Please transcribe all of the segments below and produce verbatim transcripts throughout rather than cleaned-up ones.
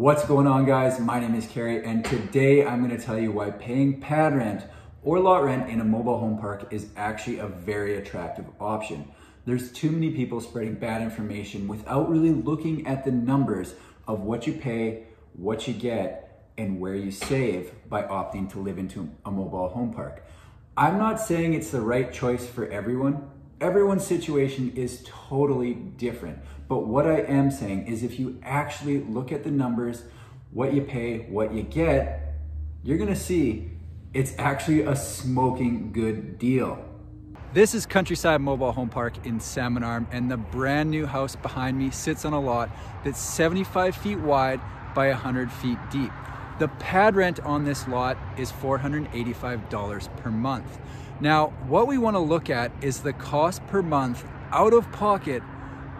What's going on, guys? My name is Kerry, and today I'm going to tell you why paying pad rent or lot rent in a mobile home park is actually a very attractive option. There's too many people spreading bad information without really looking at the numbers of what you pay, what you get, and where you save by opting to live into a mobile home park. I'm not saying it's the right choice for everyone. Everyone's situation is totally different. But what I am saying is if you actually look at the numbers, what you pay, what you get, you're gonna see it's actually a smoking good deal. This is Countryside Mobile Home Park in Salmon Arm, and the brand new house behind me sits on a lot that's seventy-five feet wide by one hundred feet deep. The pad rent on this lot is four hundred eighty-five dollars per month. Now, what we wanna look at is the cost per month out of pocket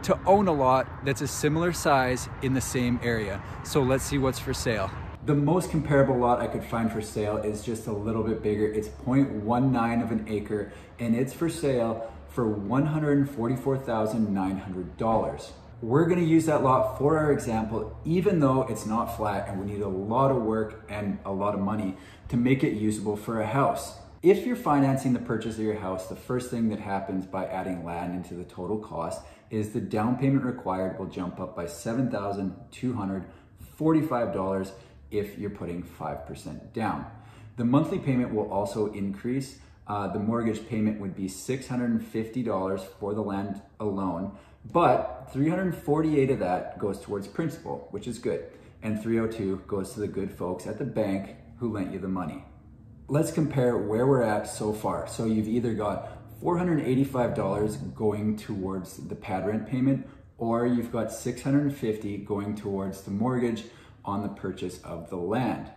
to own a lot that's a similar size in the same area. So let's see what's for sale. The most comparable lot I could find for sale is just a little bit bigger. It's zero point one nine of an acre, and it's for sale for one hundred forty-four thousand nine hundred dollars. We're gonna use that lot for our example, even though it's not flat and we need a lot of work and a lot of money to make it usable for a house. If you're financing the purchase of your house, the first thing that happens by adding land into the total cost is the down payment required will jump up by seven thousand two hundred forty-five dollars if you're putting five percent down. The monthly payment will also increase. Uh, the mortgage payment would be six hundred fifty dollars for the land alone, but three hundred forty-eight dollars of that goes towards principal, which is good, and three hundred two dollars goes to the good folks at the bank who lent you the money. Let's compare where we're at so far. So you've either got four hundred eighty-five dollars going towards the pad rent payment, or you've got six hundred fifty dollars going towards the mortgage on the purchase of the land.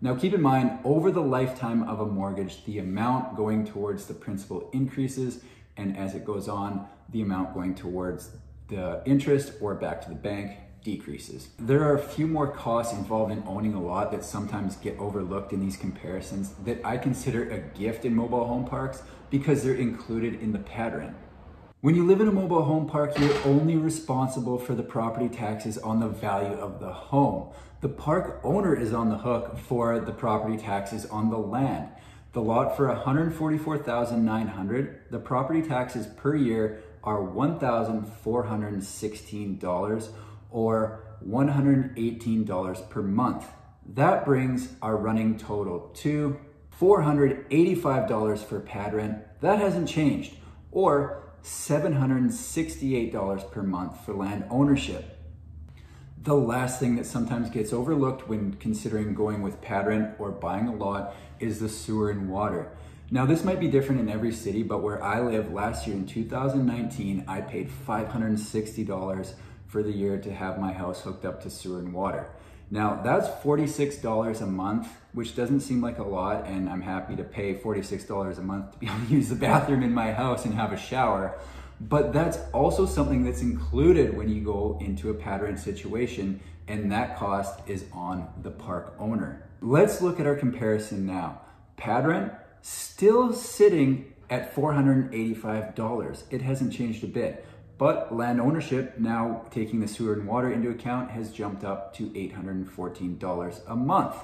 Now keep in mind, over the lifetime of a mortgage, the amount going towards the principal increases, and as it goes on, the amount going towards the interest or back to the bank decreases. There are a few more costs involved in owning a lot that sometimes get overlooked in these comparisons that I consider a gift in mobile home parks because they're included in the pad rent. When you live in a mobile home park, you're only responsible for the property taxes on the value of the home. The park owner is on the hook for the property taxes on the land. The lot for one hundred forty-four thousand nine hundred dollars, the property taxes per year are one thousand four hundred sixteen dollars or one hundred eighteen dollars per month. That brings our running total to four hundred eighty-five dollars for pad rent. That hasn't changed. Or seven hundred sixty-eight dollars per month for land ownership. The last thing that sometimes gets overlooked when considering going with pad rent or buying a lot is the sewer and water. Now, this might be different in every city, but where I live last year in two thousand nineteen, I paid five hundred sixty dollars for the year to have my house hooked up to sewer and water. Now that's forty-six dollars a month, which doesn't seem like a lot, and I'm happy to pay forty-six dollars a month to be able to use the bathroom in my house and have a shower. But that's also something that's included when you go into a pad rent situation, and that cost is on the park owner. Let's look at our comparison now. Pad rent still sitting at four hundred eighty-five dollars. It hasn't changed a bit. But land ownership, now taking the sewer and water into account, has jumped up to eight hundred fourteen dollars a month.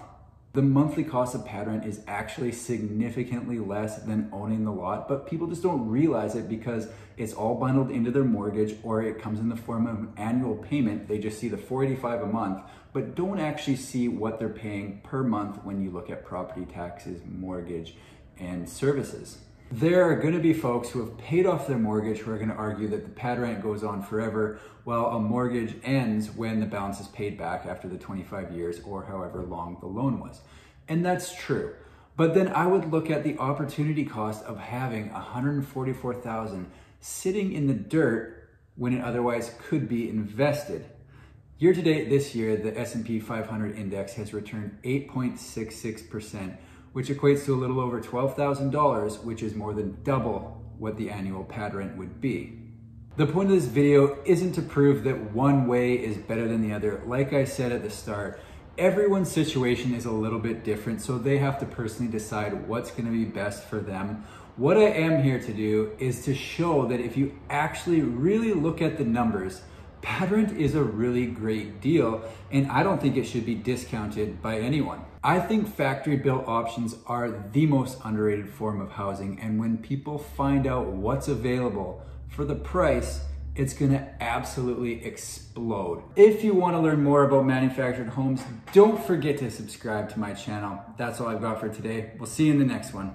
The monthly cost of pad rent is actually significantly less than owning the lot, but people just don't realize it because it's all bundled into their mortgage or it comes in the form of an annual payment. They just see the four hundred eighty-five dollars a month, but don't actually see what they're paying per month when you look at property taxes, mortgage, and services. There are going to be folks who have paid off their mortgage who are going to argue that the pad rent goes on forever, while a mortgage ends when the balance is paid back after the twenty-five years or however long the loan was. And that's true. But then I would look at the opportunity cost of having one hundred forty-four thousand dollars sitting in the dirt when it otherwise could be invested. Year to date this year, the S and P five hundred index has returned eight point six six percent. which equates to a little over twelve thousand dollars, which is more than double what the annual pad rent would be. The point of this video isn't to prove that one way is better than the other. Like I said at the start, everyone's situation is a little bit different, so they have to personally decide what's gonna be best for them. What I am here to do is to show that if you actually really look at the numbers, Patterned is a really great deal, and I don't think it should be discounted by anyone. I think factory built options are the most underrated form of housing, and when people find out what's available for the price, it's gonna absolutely explode. If you wanna learn more about manufactured homes, don't forget to subscribe to my channel. That's all I've got for today. We'll see you in the next one.